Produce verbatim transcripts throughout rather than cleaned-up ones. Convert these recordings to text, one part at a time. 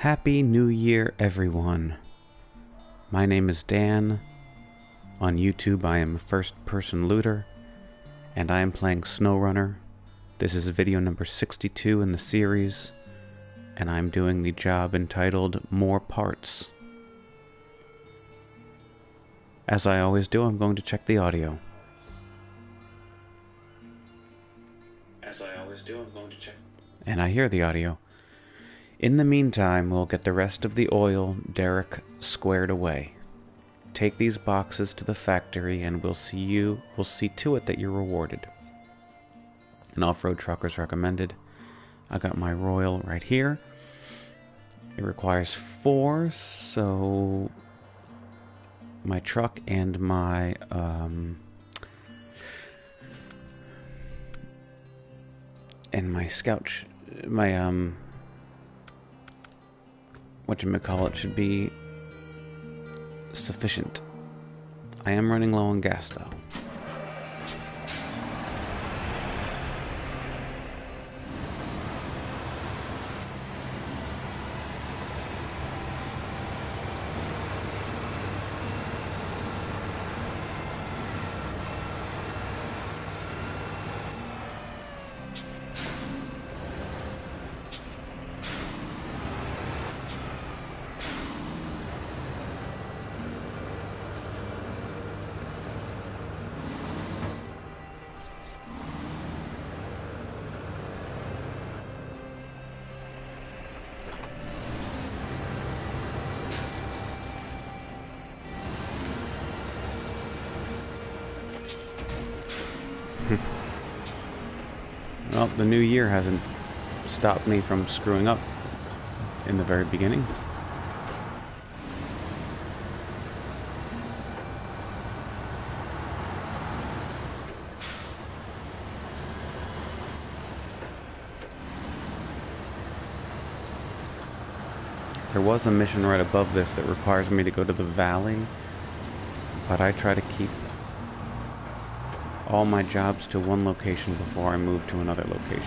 Happy New Year, everyone. My name is Dan. On YouTube, I am a first-person looter, and I am playing SnowRunner. This is video number sixty-two in the series, and I'm doing the job entitled More Parts. As I always do, I'm going to check the audio. As I always do, I'm going to check... And I hear the audio. In the meantime, we'll get the rest of the oil derrick squared away. Take these boxes to the factory and we'll see you, we'll see to it that you're rewarded. An off-road trucker's recommended. I got my Royal right here. It requires four, so my truck and my um and my scout sh my um what you may call it should be sufficient. I am running low on gas though. Well, the new year hasn't stopped me from screwing up in the very beginning. There was a mission right above this that requires me to go to the valley, but I try to keep all my jobs to one location before I move to another location.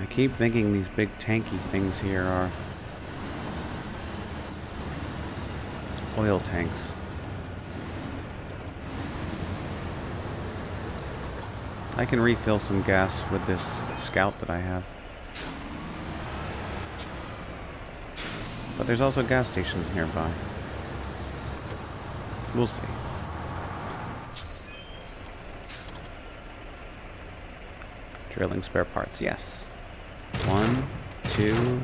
I keep thinking these big tanky things here are oil tanks. I can refill some gas with this scout that I have. But there's also gas stations nearby. We'll see. Drilling spare parts, yes. One, two,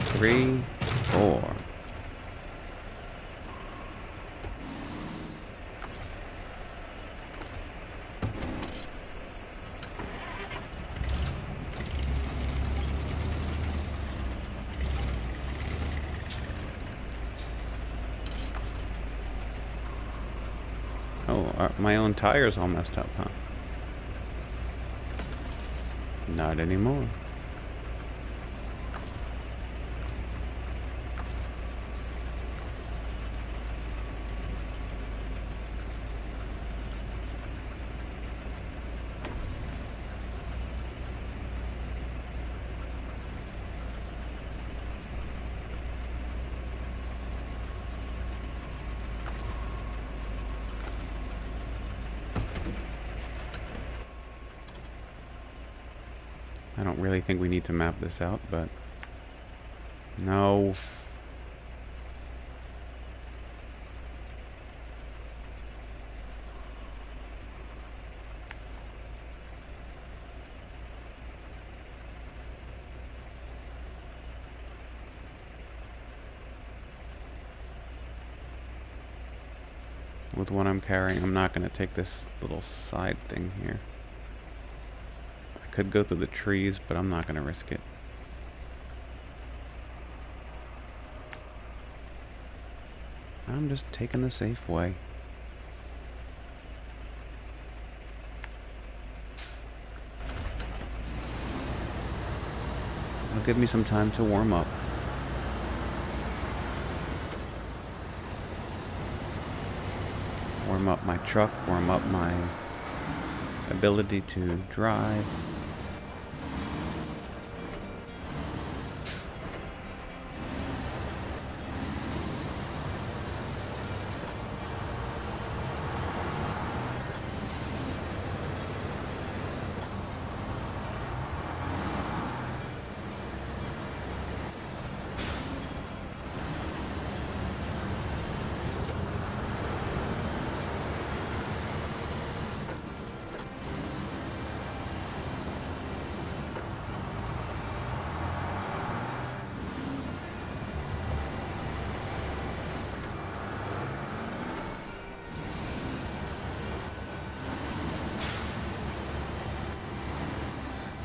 three, four. Oh, are my own tires all messed up, huh? Not anymore. I don't really think we need to map this out, but no. with what I'm carrying. I'm not going to take this little side thing here. I could go through the trees, but I'm not going to risk it. I'm just taking the safe way. It'll give me some time to warm up. Warm up my truck, warm up my ability to drive.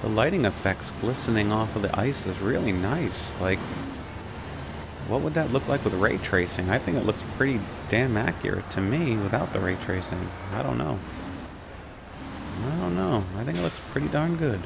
The lighting effects glistening off of the ice is really nice. Like, what would that look like with ray tracing? I think it looks pretty damn accurate to me without the ray tracing. I don't know. I don't know. I think it looks pretty darn good.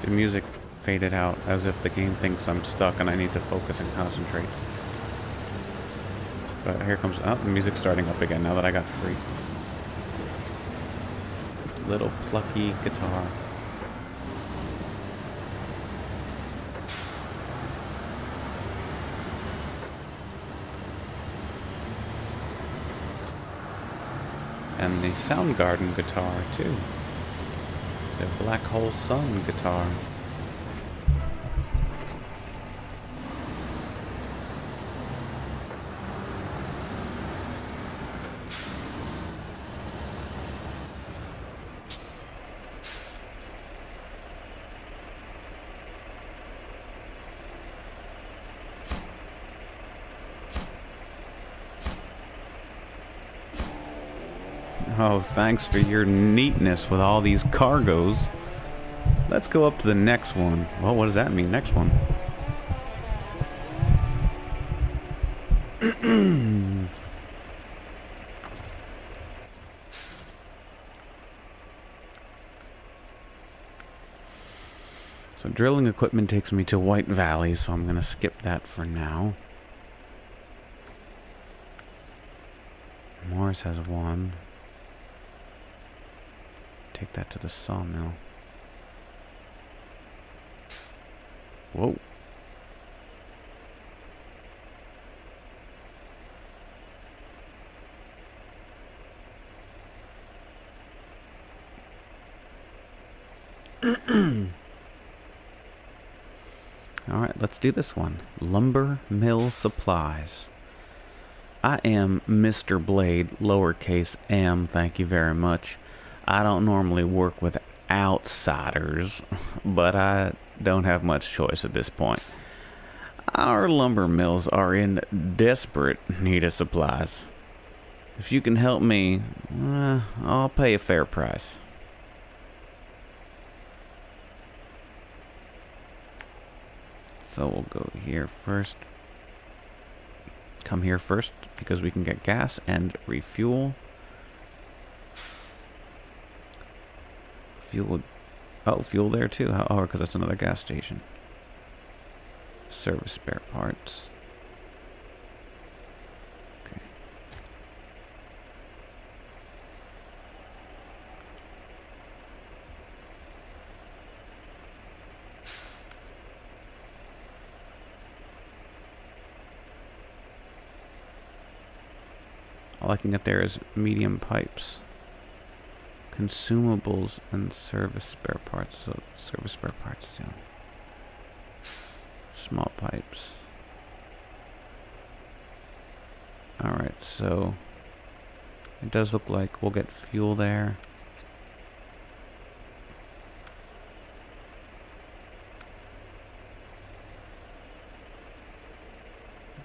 The music faded out, as if the game thinks I'm stuck and I need to focus and concentrate. But here comes... oh, the music's starting up again now that I got free. Little plucky guitar. And the Soundgarden guitar, too. The Black Hole Sun guitar. Oh, thanks for your neatness with all these cargoes. Let's go up to the next one. Well, what does that mean, next one? So drilling equipment takes me to White Valley, so I'm going to skip that for now. Morris has one. Take that to the sawmill. Whoa. Alright, let's do this one. Lumber Mill Supplies. I am Mister Blade, lowercase m, thank you very much. I don't normally work with outsiders, but I don't have much choice at this point. Our lumber mills are in desperate need of supplies. If you can help me, uh, I'll pay a fair price. So we'll go here first. Come here first because we can get gas and refuel. Fuel. Oh, fuel there too. Oh, because that's another gas station. Service spare parts. Okay. All I can get there is medium pipes. Consumables and service spare parts. So service spare parts too. Small pipes. Alright, so it does look like we'll get fuel there.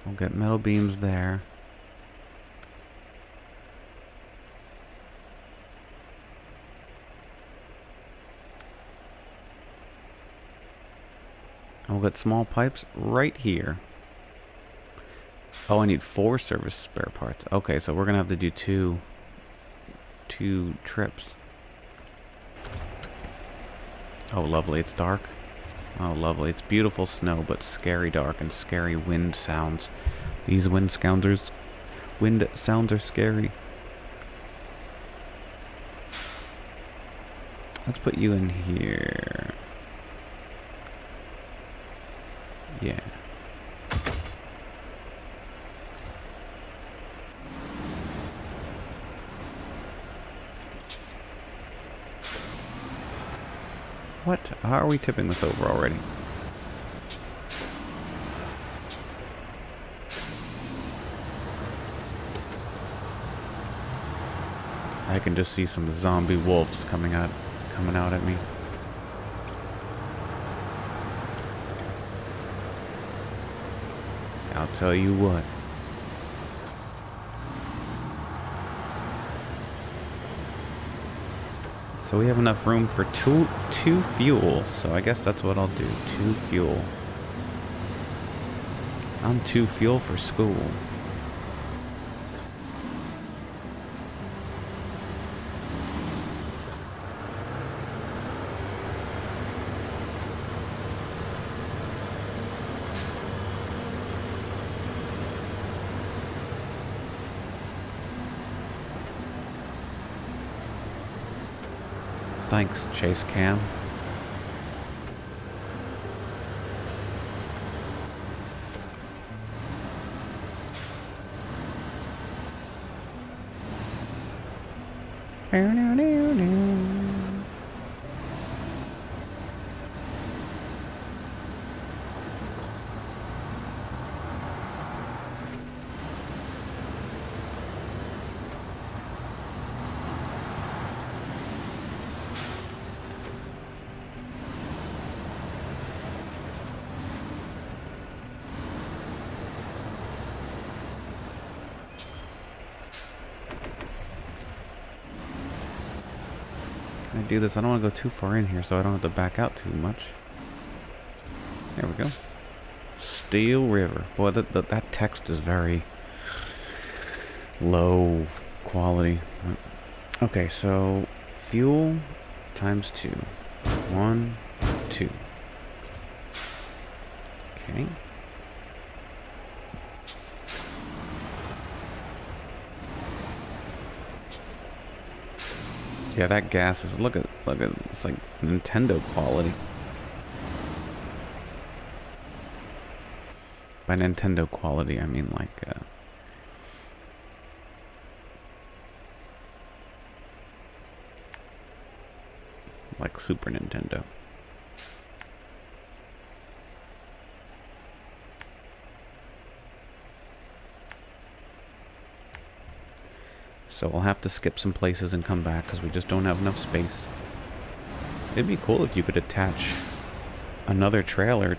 We'll get metal beams there. We'll get small pipes right here. Oh, I need four service spare parts. Okay, so we're gonna have to do two two trips. Oh, lovely. It's dark. Oh, lovely. It's beautiful snow, but scary dark and scary wind sounds. These wind sounders wind sounds are scary. Let's put you in here. Yeah. What? How are we tipping this over already? I can just see some zombie wolves coming out, coming out at me. I'll tell you what. So we have enough room for two two fuel, so I guess that's what I'll do. Two fuel. I'm two fuel for school. Thanks, Chase Cam. I do this. I don't want to go too far in here, so I don't have to back out too much. There we go. Steel River. Boy, that that, that text is very low quality. Okay, so fuel times two. One, two. Okay. Yeah, that gas is, look at, look at, it's like Nintendo quality. By Nintendo quality, I mean like, uh, like Super Nintendo. So we'll have to skip some places and come back because we just don't have enough space. It'd be cool if you could attach another trailer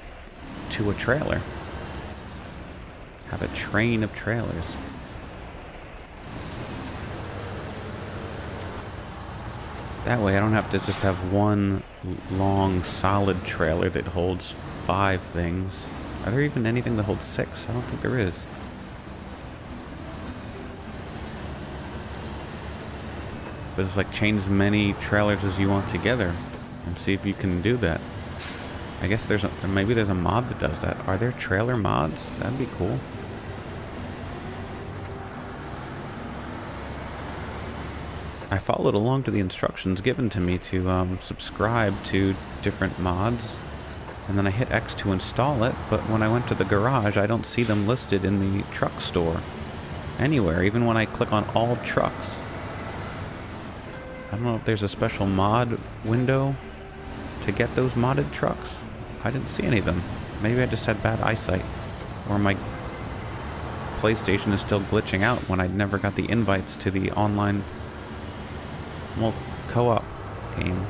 to a trailer. Have a train of trailers. That way I don't have to just have one long solid trailer that holds five things. Are there even anything that holds six? I don't think there is. But it's like chain as many trailers as you want together and see if you can do that. I guess there's a, maybe there's a mod that does that. Are there trailer mods? That'd be cool. I followed along to the instructions given to me to um, subscribe to different mods, and then I hit X to install it, but when I went to the garage I don't see them listed in the truck store anywhere, even when I click on all trucks. I don't know if there's a special mod window to get those modded trucks. I didn't see any of them. Maybe I just had bad eyesight, or my PlayStation is still glitching out when I never got the invites to the online Well, co-op game.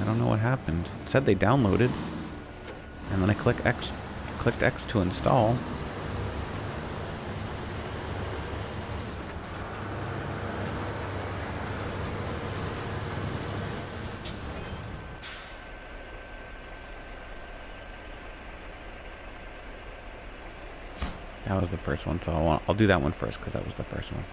I don't know what happened. It said they downloaded, and then I click X, clicked X to install. That was the first one, so I'll, want, I'll do that one first because that was the first one.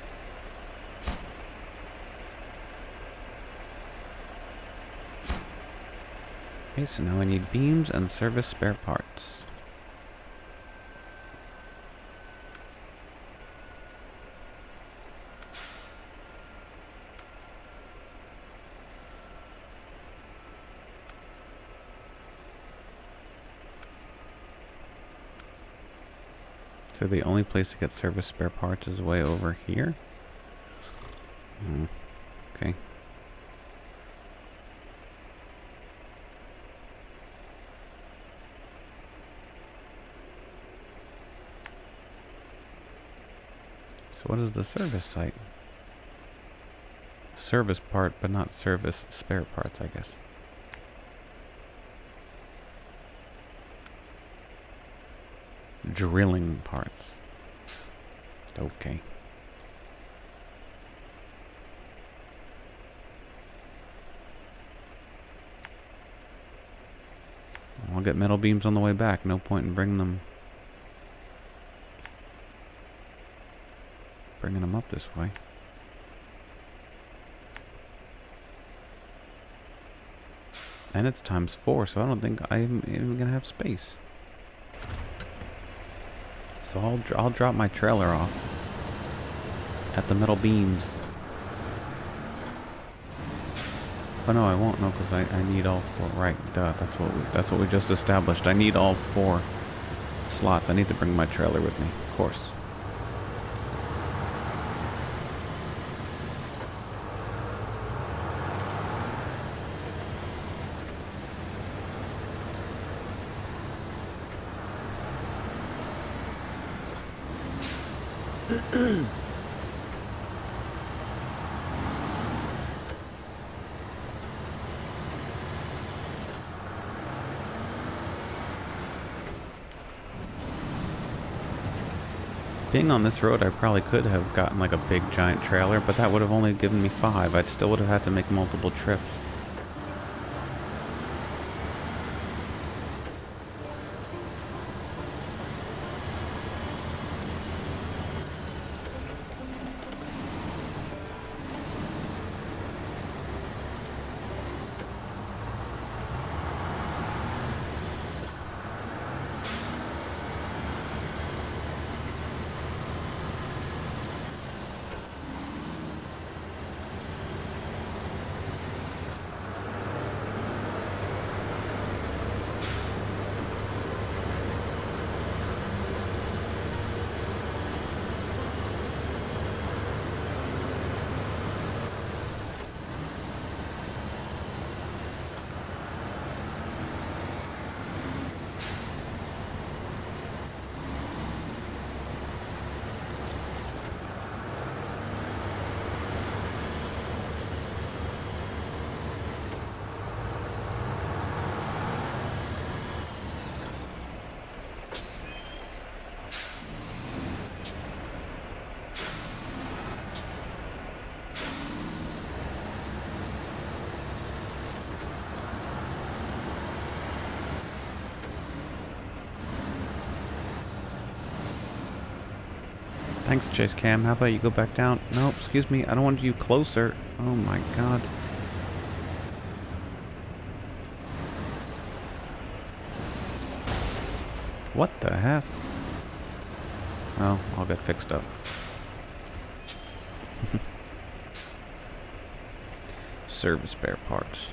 Okay, so now I need beams and service spare parts. So the only place to get service spare parts is way over here? Hmm. Okay. So what is the service site? Service part, but not service spare parts, I guess. Drilling parts. Okay. I'll get metal beams on the way back. No point in bringing them. Bringing them up this way. And it's times four, so I don't think I'm even gonna have space. So I'll, I'll drop my trailer off at the metal beams. But no, I won't, no, because I, I need all four. Right, duh, that's what we, that's what we just established. I need all four slots. I need to bring my trailer with me, of course. Being on this road, I probably could have gotten like a big giant trailer, but that would have only given me five. I'd still would have had to make multiple trips. Thanks, Chase Cam. How about you go back down? No, excuse me. I don't want you closer. Oh my god. What the heck? Oh, I'll get fixed up. Service spare parts.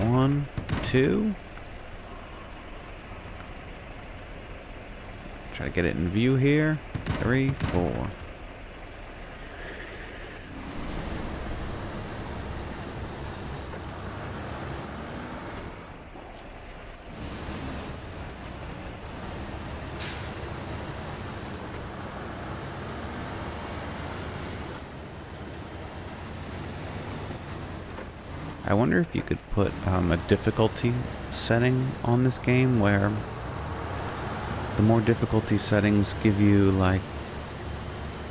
One, two. Try to get it in view here. Three, four. I wonder if you could put um, a difficulty setting on this game where the more difficulty settings give you, like,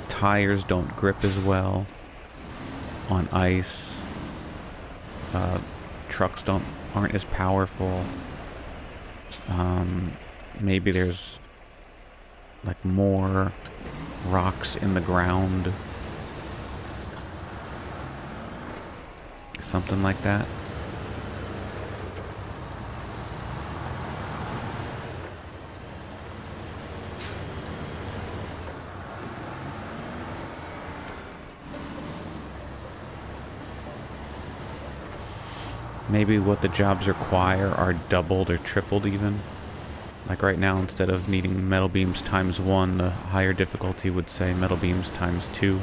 tires don't grip as well on ice, uh, trucks don't aren't as powerful, um, maybe there's, like, more rocks in the ground. Something like that. Maybe what the jobs require are doubled or tripled even. Like right now, instead of needing metal beams times one, the higher difficulty would say metal beams times two.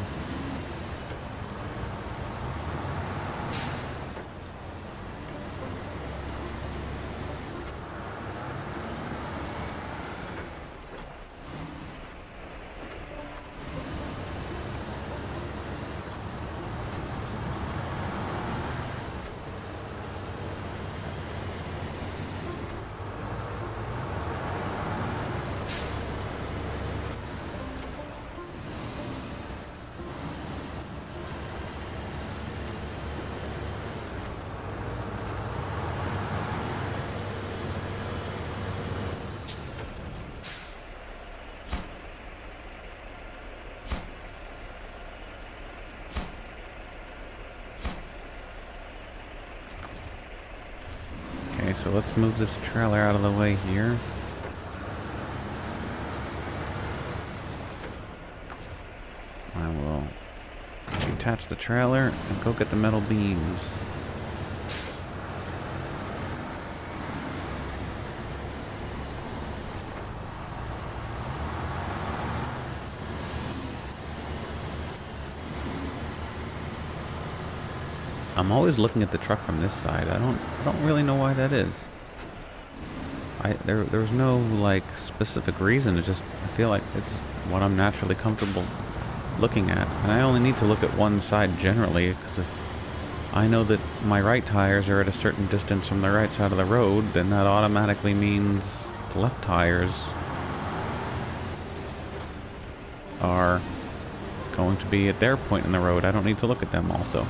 So let's move this trailer out of the way here. I will detach the trailer and go get the metal beams. I'm always looking at the truck from this side. I don't I don't really know why that is. I there there's no like specific reason. It just I feel like it's just what I'm naturally comfortable looking at. And I only need to look at one side generally, because if I know that my right tires are at a certain distance from the right side of the road, then that automatically means the left tires are going to be at their point in the road. I don't need to look at them also.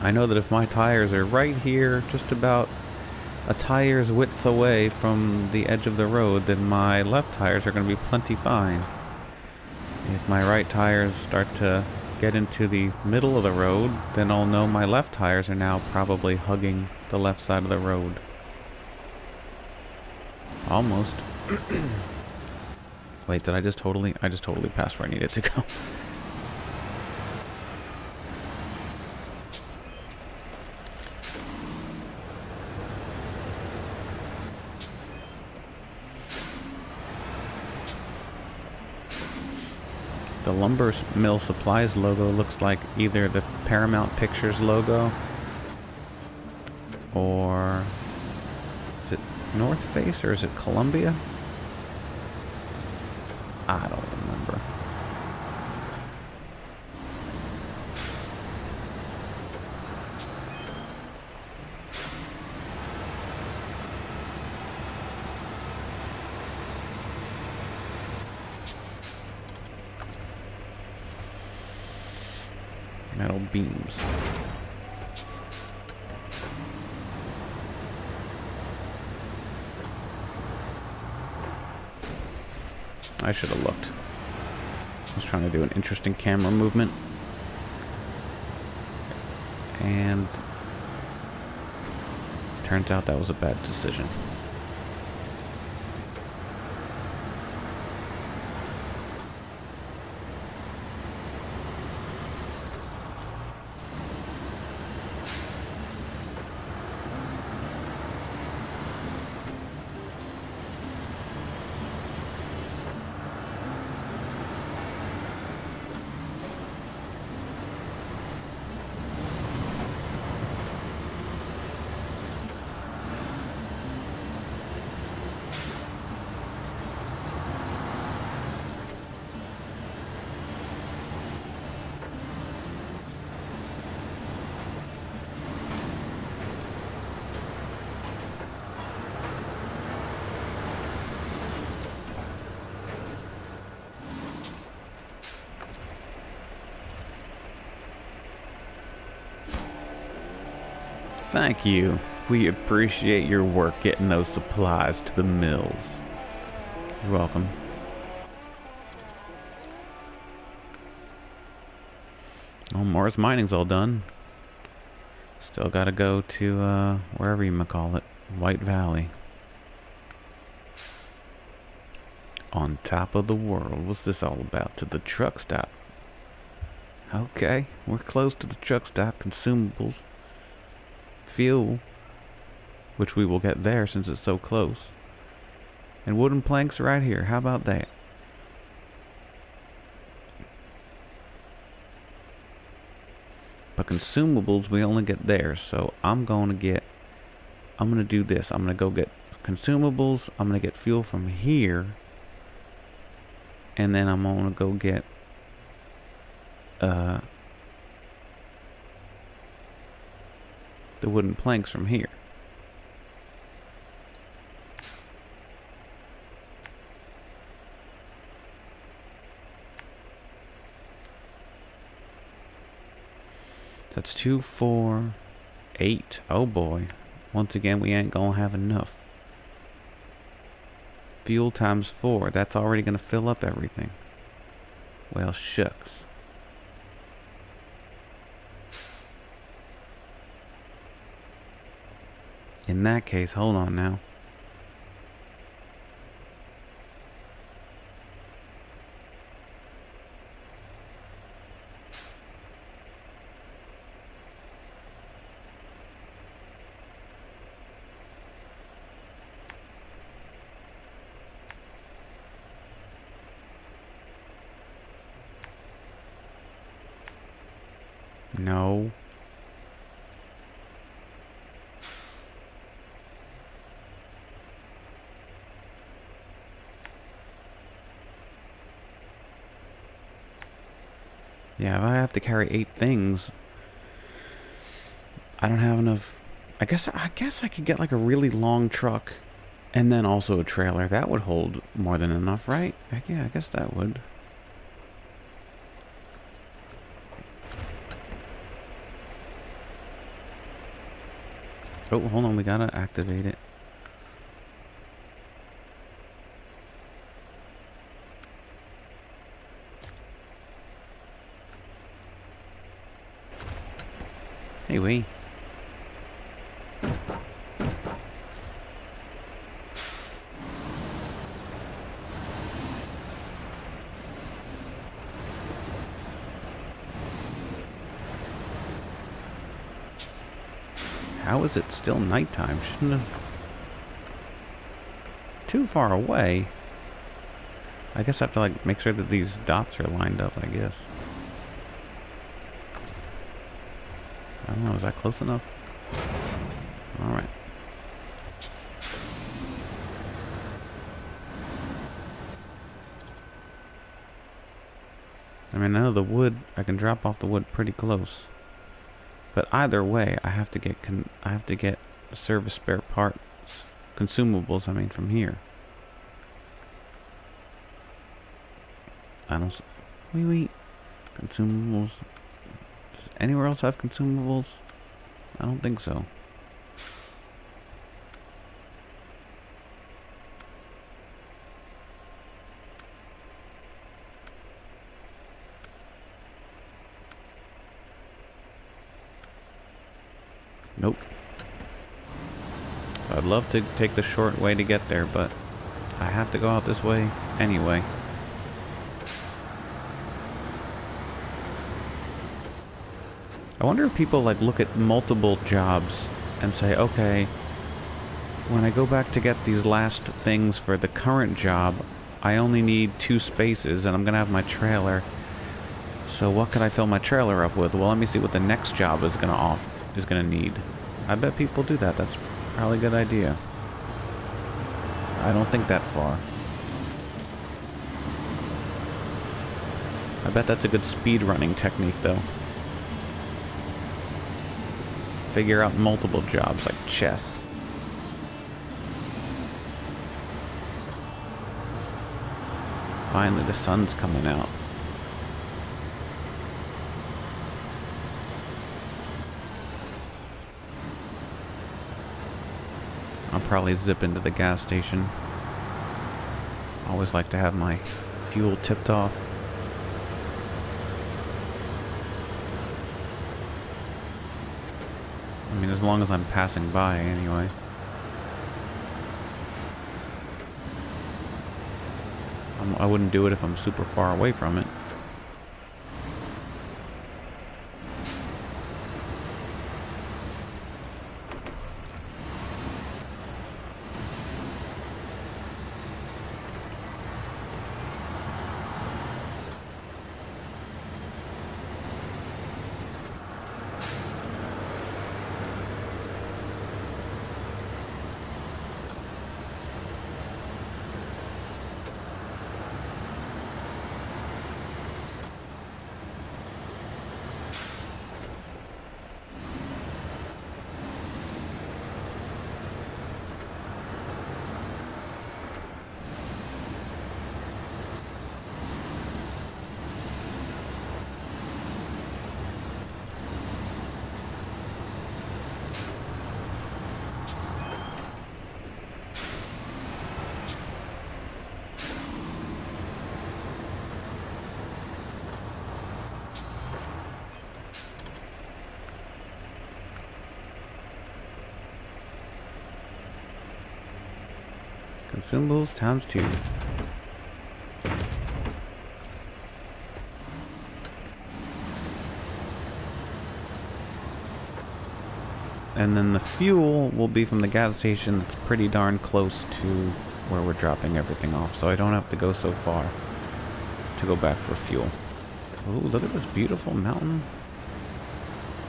I know that if my tires are right here, just about a tire's width away from the edge of the road, then my left tires are going to be plenty fine. If my right tires start to get into the middle of the road, then I'll know my left tires are now probably hugging the left side of the road. Almost. Wait, did I just totally... I just totally passed where I needed to go. The Lumber Mill Supplies logo looks like either the Paramount Pictures logo or... is it North Face or is it Columbia? I don't remember. Metal beams. I should have looked. I was trying to do an interesting camera movement. And turns out that was a bad decision. Thank you. We appreciate your work getting those supplies to the mills. You're welcome. Well, Morris mining's all done. Still gotta go to, uh, wherever you may call it, White Valley. On top of the world. What's this all about? To the truck stop. Okay, we're close to the truck stop. Consumables. Fuel, which we will get there since it's so close, and wooden planks right here. How about that? But consumables we only get there, so I'm going to get I'm going to do this. I'm going to go get consumables, I'm going to get fuel from here, and then I'm going to go get uh the wooden planks from here. That's two, four, eight. Oh boy. Once again, we ain't gonna have enough. Fuel times four. That's already gonna fill up everything. Well, shucks. In that case, hold on now. No. Yeah, if I have to carry eight things, I don't have enough. I guess I guess I could get like a really long truck, and then also a trailer. That would hold more than enough, right? Heck yeah, I guess that would. Oh, hold on, we gotta activate it. Anyway. How is it still nighttime? Shouldn't have... Too far away. I guess I have to like make sure that these dots are lined up, I guess. I don't know, is that close enough? Alright. I mean, I know the wood, I can drop off the wood pretty close. But either way, I have to get con I have to get service spare parts, consumables, I mean, from here. I don't... Wait, wait. Consumables... Does anywhere else have consumables? I don't think so. Nope. I'd love to take the short way to get there, but I have to go out this way anyway. I wonder if people like look at multiple jobs and say, okay, when I go back to get these last things for the current job, I only need two spaces and I'm gonna have my trailer. So what could I fill my trailer up with? Well, let me see what the next job is gonna off is gonna need. I bet people do that. That's probably a good idea. I don't think that far. I bet that's a good speed running technique though. Figure out multiple jobs like chess. Finally, the sun's coming out. I'll probably zip into the gas station. Always like to have my fuel tipped off. I mean, as long as I'm passing by, anyway. I'm, I wouldn't do it if I'm super far away from it. Consumables times two. And then the fuel will be from the gas station that's pretty darn close to where we're dropping everything off, so I don't have to go so far to go back for fuel. Ooh, look at this beautiful mountain.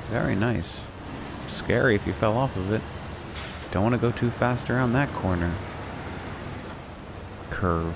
Very nice. Scary if you fell off of it. Don't want to go too fast around that corner. Curve.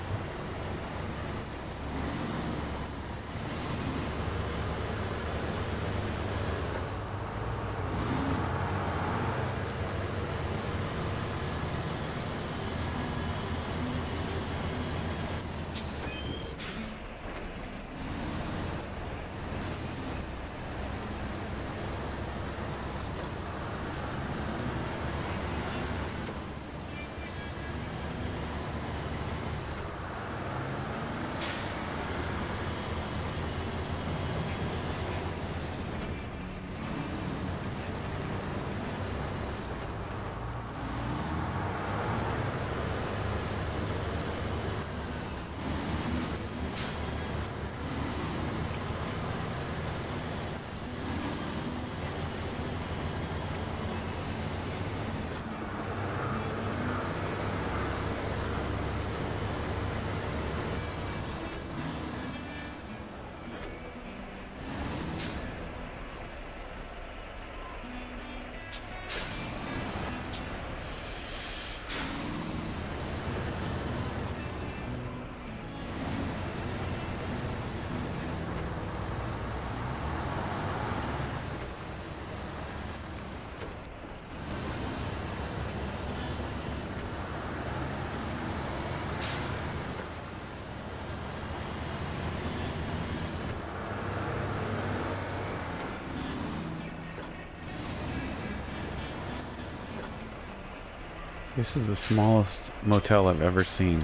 This is the smallest motel I've ever seen.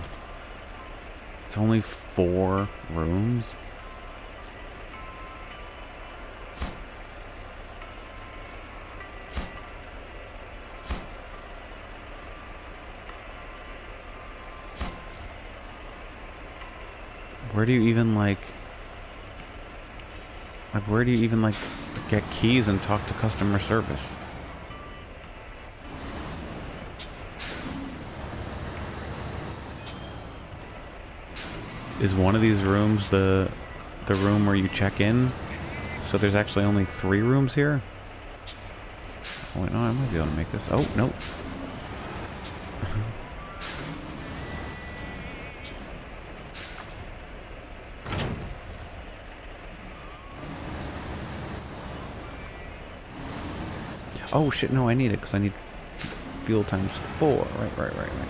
It's only four rooms. Where do you even like... Like, where do you even like get keys and talk to customer service? Is one of these rooms the the room where you check in? So there's actually only three rooms here? Oh wait, no, I might be able to make this. Oh, nope. Oh shit, no, I need it because I need fuel times four. Right, right, right, right.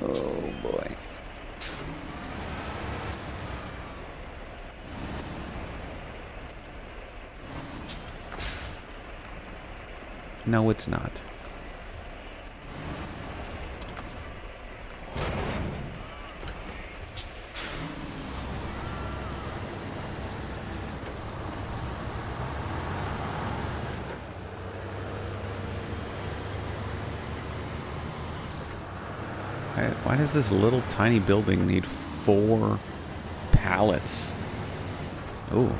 Oh boy. No, it's not. Why does this little tiny building need four pallets? Oh,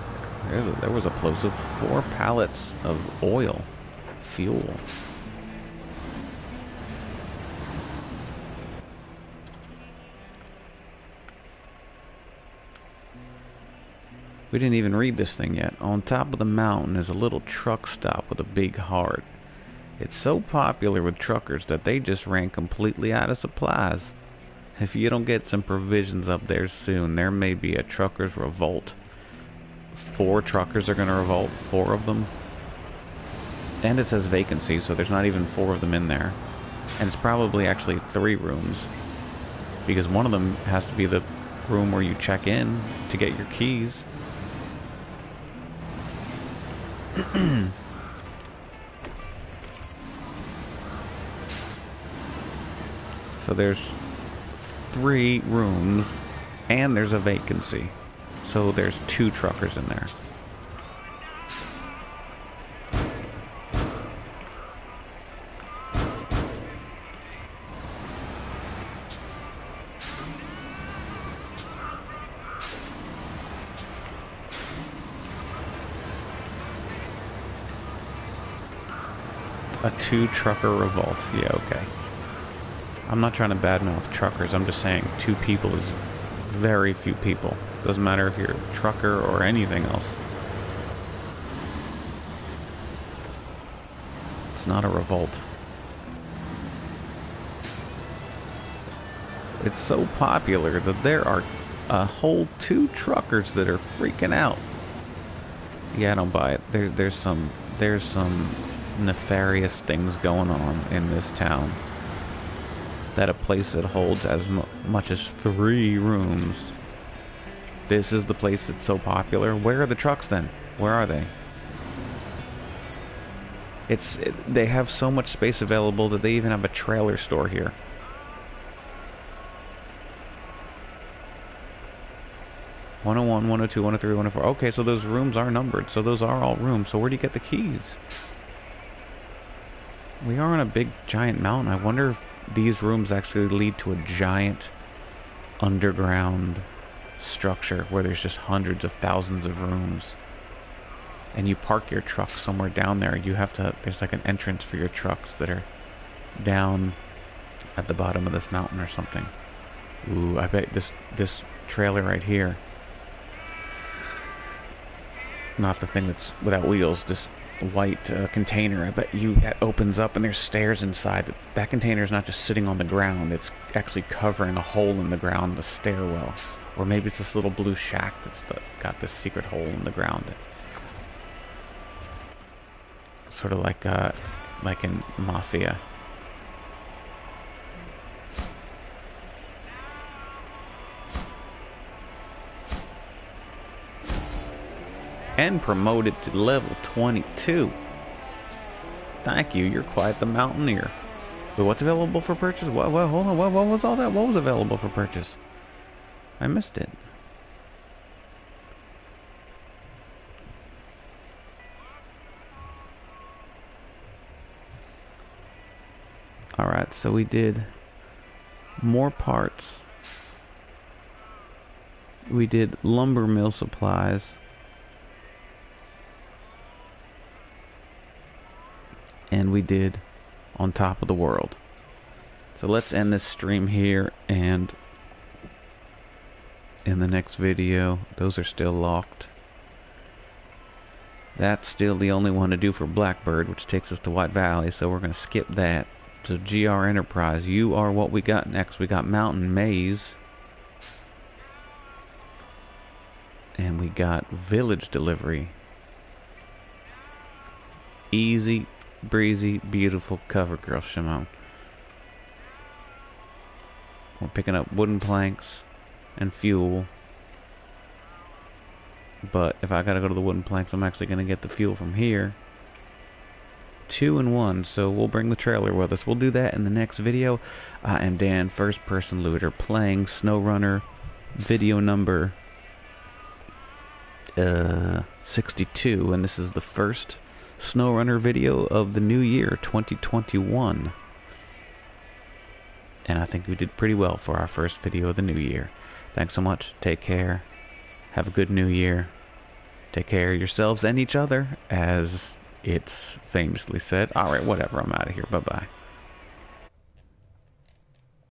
there was a place with four pallets of oil, fuel. We didn't even read this thing yet. On top of the mountain is a little truck stop with a big heart. It's so popular with truckers that they just ran completely out of supplies. If you don't get some provisions up there soon, there may be a trucker's revolt. Four truckers are going to revolt, four of them. And it says vacancy, so there's not even four of them in there. And it's probably actually three rooms. Because one of them has to be the room where you check in to get your keys. So there's three rooms, and there's a vacancy. So there's two truckers in there. A two-trucker revolt. Yeah, okay. I'm not trying to badmouth truckers, I'm just saying two people is very few people. Doesn't matter if you're a trucker or anything else. It's not a revolt. It's so popular that there are a whole two truckers that are freaking out. Yeah, I don't buy it. There, there's some, there's some nefarious things going on in this town. That a place that holds as mu much as three rooms. This is the place that's so popular. Where are the trucks then? Where are they? It's it, they have so much space available that they even have a trailer store here. one oh one, one oh two, one oh three, one oh four. Okay, so those rooms are numbered. So those are all rooms. So where do you get the keys? We are on a big giant mountain. I wonder if these rooms actually lead to a giant underground structure where there's just hundreds of thousands of rooms. And you park your truck somewhere down there. You have to, there's like an entrance for your trucks that are down at the bottom of this mountain or something. Ooh, I bet this, this trailer right here. Not the thing that's without wheels, just white uh, container. I bet you that opens up and there's stairs inside. That container is not just sitting on the ground, it's actually covering a hole in the ground, the stairwell. Or maybe it's this little blue shack that's the, got this secret hole in the ground. Sort of like uh, like in Mafia. And promoted to level twenty-two. Thank you, you're quite the mountaineer. But what's available for purchase? What, what, hold on, what, what was all that? What was available for purchase? I missed it. So we did more parts. We did lumber mill supplies. And we did on top of the world. So let's end this stream here, and in the next video, those are still locked. That's still the only one to do for Blackbird, which takes us to White Valley, so we're going to skip that. So G R Enterprise, you are what we got next. We got Mountain Maze. And we got Village Delivery. Easy, breezy, beautiful cover girl, Shimon. We're picking up wooden planks and fuel. But if I gotta go to the wooden planks, I'm actually gonna get the fuel from here. Two and one, so we'll bring the trailer with us. We'll do that in the next video. I am Dan, First Person Looter, playing SnowRunner video number uh, sixty-two, and this is the first SnowRunner video of the new year, twenty twenty-one. And I think we did pretty well for our first video of the new year. Thanks so much. Take care. Have a good new year. Take care of yourselves and each other, as it's famously said. All right, whatever. I'm out of here. Bye-bye.